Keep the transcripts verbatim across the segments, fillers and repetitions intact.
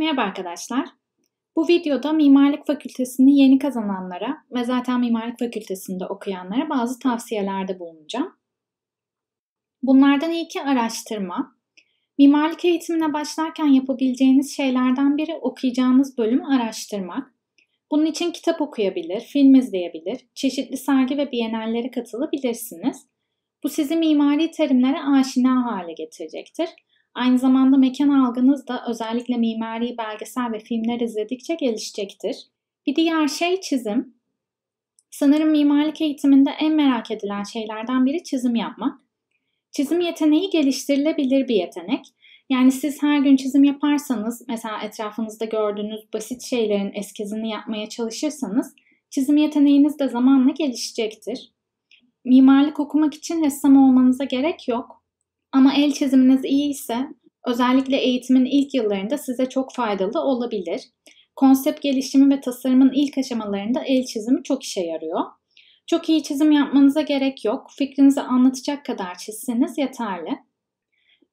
Merhaba arkadaşlar. Bu videoda Mimarlık Fakültesini yeni kazananlara ve zaten Mimarlık Fakültesinde okuyanlara bazı tavsiyelerde bulunacağım. Bunlardan ilki araştırma. Mimarlık eğitimine başlarken yapabileceğiniz şeylerden biri okuyacağınız bölümü araştırmak. Bunun için kitap okuyabilir, film izleyebilir, çeşitli sergi ve bienallere katılabilirsiniz. Bu sizi mimari terimlere aşina hale getirecektir. Aynı zamanda mekan algınız da özellikle mimari belgesel ve filmler izledikçe gelişecektir. Bir diğer şey çizim. Sanırım mimarlık eğitiminde en merak edilen şeylerden biri çizim yapmak. Çizim yeteneği geliştirilebilir bir yetenek. Yani siz her gün çizim yaparsanız, mesela etrafınızda gördüğünüz basit şeylerin eskizini yapmaya çalışırsanız, çizim yeteneğiniz de zamanla gelişecektir. Mimarlık okumak için ressam olmanıza gerek yok. Ama el çiziminiz iyi ise özellikle eğitimin ilk yıllarında size çok faydalı olabilir. Konsept gelişimi ve tasarımın ilk aşamalarında el çizimi çok işe yarıyor. Çok iyi çizim yapmanıza gerek yok. Fikrinizi anlatacak kadar çizseniz yeterli.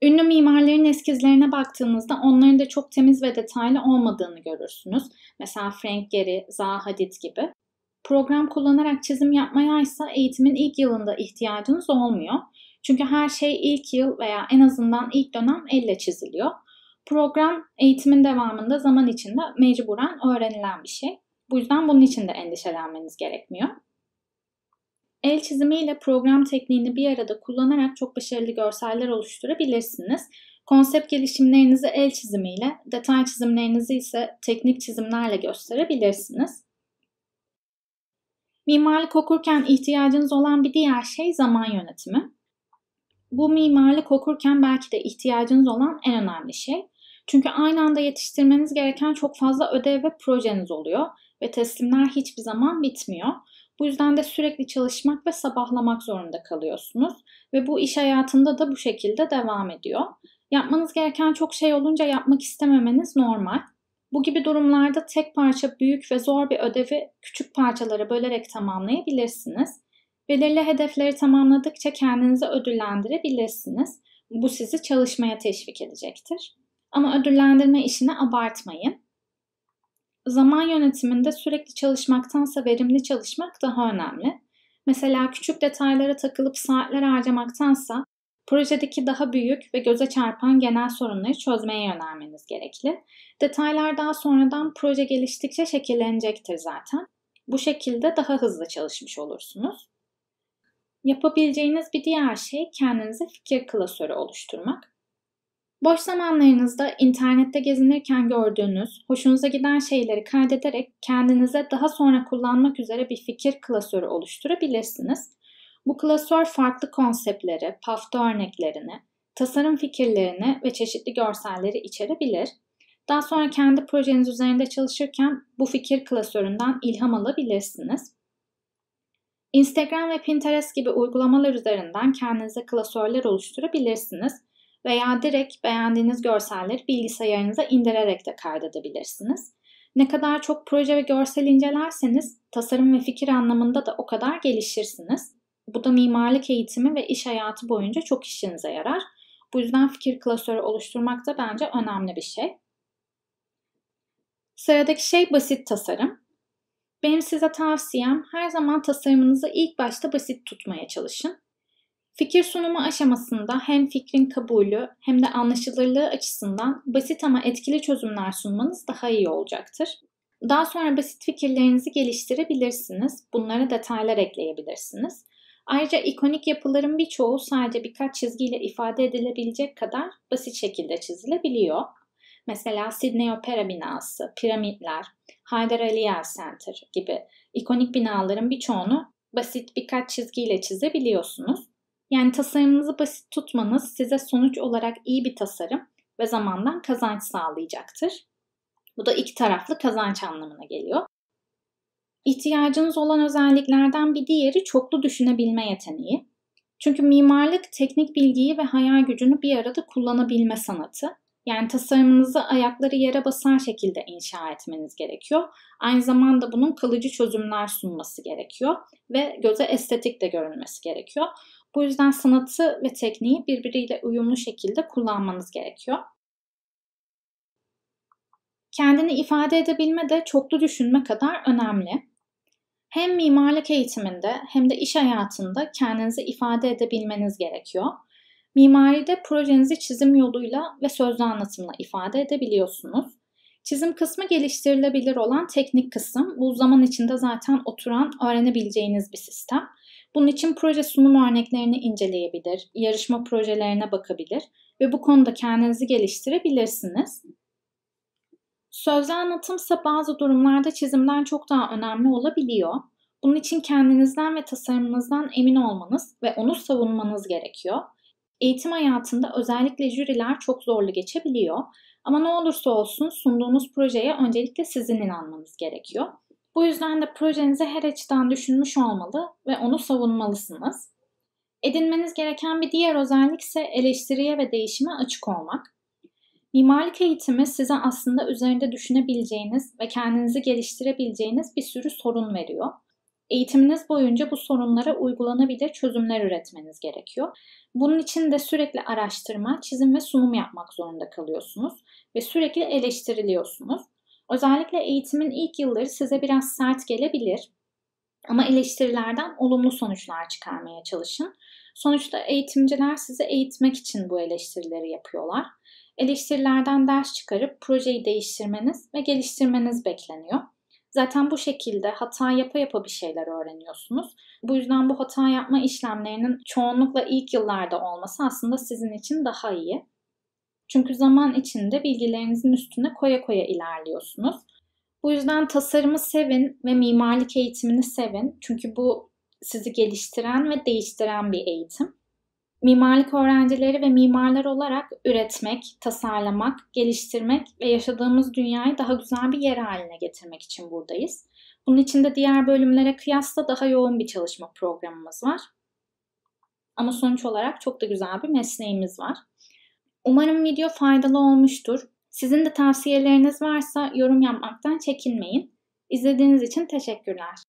Ünlü mimarların eskizlerine baktığınızda onların da çok temiz ve detaylı olmadığını görürsünüz. Mesela Frank Gehry, Zaha Hadid gibi. Program kullanarak çizim yapmaya ise eğitimin ilk yılında ihtiyacınız olmuyor. Çünkü her şey ilk yıl veya en azından ilk dönem elle çiziliyor. Program eğitimin devamında zaman içinde mecburen öğrenilen bir şey. Bu yüzden bunun için de endişelenmeniz gerekmiyor. El çizimiyle program tekniğini bir arada kullanarak çok başarılı görseller oluşturabilirsiniz. Konsept gelişimlerinizi el çizimiyle, detay çizimlerinizi ise teknik çizimlerle gösterebilirsiniz. Mimarlık okurken ihtiyacınız olan bir diğer şey zaman yönetimi. Bu mimarlık okurken belki de ihtiyacınız olan en önemli şey. Çünkü aynı anda yetiştirmeniz gereken çok fazla ödev ve projeniz oluyor ve teslimler hiçbir zaman bitmiyor. Bu yüzden de sürekli çalışmak ve sabahlamak zorunda kalıyorsunuz ve bu iş hayatında da bu şekilde devam ediyor. Yapmanız gereken çok şey olunca yapmak istememeniz normal. Bu gibi durumlarda tek parça büyük ve zor bir ödevi küçük parçalara bölerek tamamlayabilirsiniz. Belirli hedefleri tamamladıkça kendinizi ödüllendirebilirsiniz. Bu sizi çalışmaya teşvik edecektir. Ama ödüllendirme işini abartmayın. Zaman yönetiminde sürekli çalışmaktansa verimli çalışmak daha önemli. Mesela küçük detaylara takılıp saatler harcamaktansa projedeki daha büyük ve göze çarpan genel sorunları çözmeye yönelmeniz gerekli. Detaylar daha sonradan proje geliştikçe şekillenecektir zaten. Bu şekilde daha hızlı çalışmış olursunuz. Yapabileceğiniz bir diğer şey kendinize fikir klasörü oluşturmak. Boş zamanlarınızda internette gezinirken gördüğünüz, hoşunuza giden şeyleri kaydederek kendinize daha sonra kullanmak üzere bir fikir klasörü oluşturabilirsiniz. Bu klasör farklı konseptleri, pafta örneklerini, tasarım fikirlerini ve çeşitli görselleri içerebilir. Daha sonra kendi projeniz üzerinde çalışırken bu fikir klasöründen ilham alabilirsiniz. Instagram ve Pinterest gibi uygulamalar üzerinden kendinize klasörler oluşturabilirsiniz veya direkt beğendiğiniz görselleri bilgisayarınıza indirerek de kaydedebilirsiniz. Ne kadar çok proje ve görsel incelerseniz tasarım ve fikir anlamında da o kadar gelişirsiniz. Bu da mimarlık eğitimi ve iş hayatı boyunca çok işinize yarar. Bu yüzden fikir klasörü oluşturmak da bence önemli bir şey. Sıradaki şey basit tasarım. Benim size tavsiyem her zaman tasarımınızı ilk başta basit tutmaya çalışın. Fikir sunumu aşamasında hem fikrin kabulü hem de anlaşılırlığı açısından basit ama etkili çözümler sunmanız daha iyi olacaktır. Daha sonra basit fikirlerinizi geliştirebilirsiniz, bunlara detaylar ekleyebilirsiniz. Ayrıca ikonik yapıların birçoğu sadece birkaç çizgiyle ifade edilebilecek kadar basit şekilde çizilebiliyor. Mesela Sydney Opera Binası, piramitler, Haydar Aliyev Center gibi ikonik binaların birçoğunu basit birkaç çizgiyle çizebiliyorsunuz. Yani tasarımınızı basit tutmanız size sonuç olarak iyi bir tasarım ve zamandan kazanç sağlayacaktır. Bu da iki taraflı kazanç anlamına geliyor. İhtiyacınız olan özelliklerden bir diğeri çoklu düşünebilme yeteneği. Çünkü mimarlık teknik bilgiyi ve hayal gücünü bir arada kullanabilme sanatı. Yani tasarımınızı ayakları yere basar şekilde inşa etmeniz gerekiyor. Aynı zamanda bunun kalıcı çözümler sunması gerekiyor ve göze estetik de görünmesi gerekiyor. Bu yüzden sanatı ve tekniği birbiriyle uyumlu şekilde kullanmanız gerekiyor. kendini ifade edebilme de çoklu düşünme kadar önemli. Hem mimarlık eğitiminde hem de iş hayatında kendinizi ifade edebilmeniz gerekiyor. Mimaride projenizi çizim yoluyla ve sözlü anlatımla ifade edebiliyorsunuz. Çizim kısmı geliştirilebilir olan teknik kısım. Bu zaman içinde zaten oturan, öğrenebileceğiniz bir sistem. Bunun için proje sunum örneklerini inceleyebilir, yarışma projelerine bakabilir ve bu konuda kendinizi geliştirebilirsiniz. Sözlü anlatım ise bazı durumlarda çizimden çok daha önemli olabiliyor. Bunun için kendinizden ve tasarımınızdan emin olmanız ve onu savunmanız gerekiyor. Eğitim hayatında özellikle jüriler çok zorlu geçebiliyor. Ama ne olursa olsun sunduğunuz projeye öncelikle sizin inanmanız gerekiyor. Bu yüzden de projenizi her açıdan düşünmüş olmalı ve onu savunmalısınız. Edinmeniz gereken bir diğer özellik ise eleştiriye ve değişime açık olmak. Mimarlık eğitimi size aslında üzerinde düşünebileceğiniz ve kendinizi geliştirebileceğiniz bir sürü sorun veriyor. Eğitiminiz boyunca bu sorunlara uygulanabilir çözümler üretmeniz gerekiyor. Bunun için de sürekli araştırma, çizim ve sunum yapmak zorunda kalıyorsunuz ve sürekli eleştiriliyorsunuz. Özellikle eğitimin ilk yılları size biraz sert gelebilir ama eleştirilerden olumlu sonuçlar çıkarmaya çalışın. Sonuçta eğitimciler sizi eğitmek için bu eleştirileri yapıyorlar. Eleştirilerden ders çıkarıp projeyi değiştirmeniz ve geliştirmeniz bekleniyor. Zaten bu şekilde hata yapa yapa bir şeyler öğreniyorsunuz. Bu yüzden bu hata yapma işlemlerinin çoğunlukla ilk yıllarda olması aslında sizin için daha iyi. Çünkü zaman içinde bilgilerinizin üstüne koya koya ilerliyorsunuz. Bu yüzden tasarımı sevin ve mimarlık eğitimini sevin. Çünkü bu sizi geliştiren ve değiştiren bir eğitim. Mimarlık öğrencileri ve mimarlar olarak üretmek, tasarlamak, geliştirmek ve yaşadığımız dünyayı daha güzel bir yer haline getirmek için buradayız. Bunun için de diğer bölümlere kıyasla daha yoğun bir çalışma programımız var. Ama sonuç olarak çok da güzel bir mesleğimiz var. Umarım video faydalı olmuştur. Sizin de tavsiyeleriniz varsa yorum yapmaktan çekinmeyin. İzlediğiniz için teşekkürler.